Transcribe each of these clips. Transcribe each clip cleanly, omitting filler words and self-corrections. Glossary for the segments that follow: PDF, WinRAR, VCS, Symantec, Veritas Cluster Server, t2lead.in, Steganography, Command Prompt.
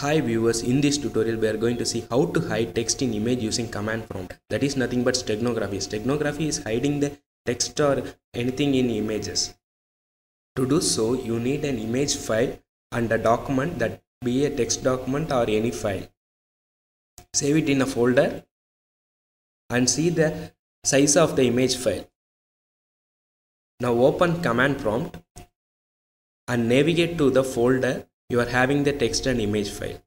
Hi viewers, in this tutorial we are going to see how to hide text in image using command prompt. That is nothing but steganography. Steganography is hiding the text or anything in images. To do so, you need an image file and a document, that be a text document or any file. Save it in a folder and see the size of the image file. Now open command prompt and navigate to the folder. You are having the text and image file.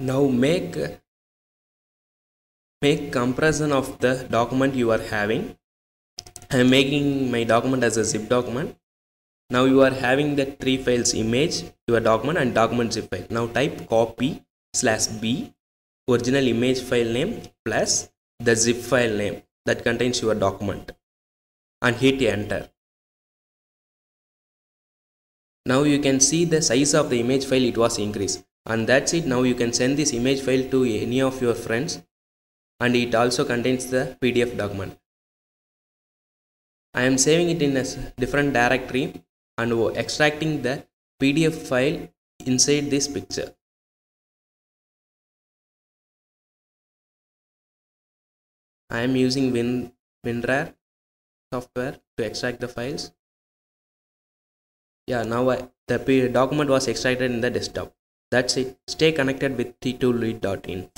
Now make compression of the document you are having. I am making my document as a zip document. Now you are having the three files: image, your document and document zip file. Now type copy/b, original image file name plus the zip file name that contains your document, and hit enter. Now you can see the size of the image file, it was increased, and that's it. Now you can send this image file to any of your friends, and it also contains the PDF document. I am saving it in a different directory and extracting the PDF file inside this picture. I am using WinRAR software to extract the files. Yeah, now the document was extracted in the desktop. That's it. Stay connected with t2lead.in.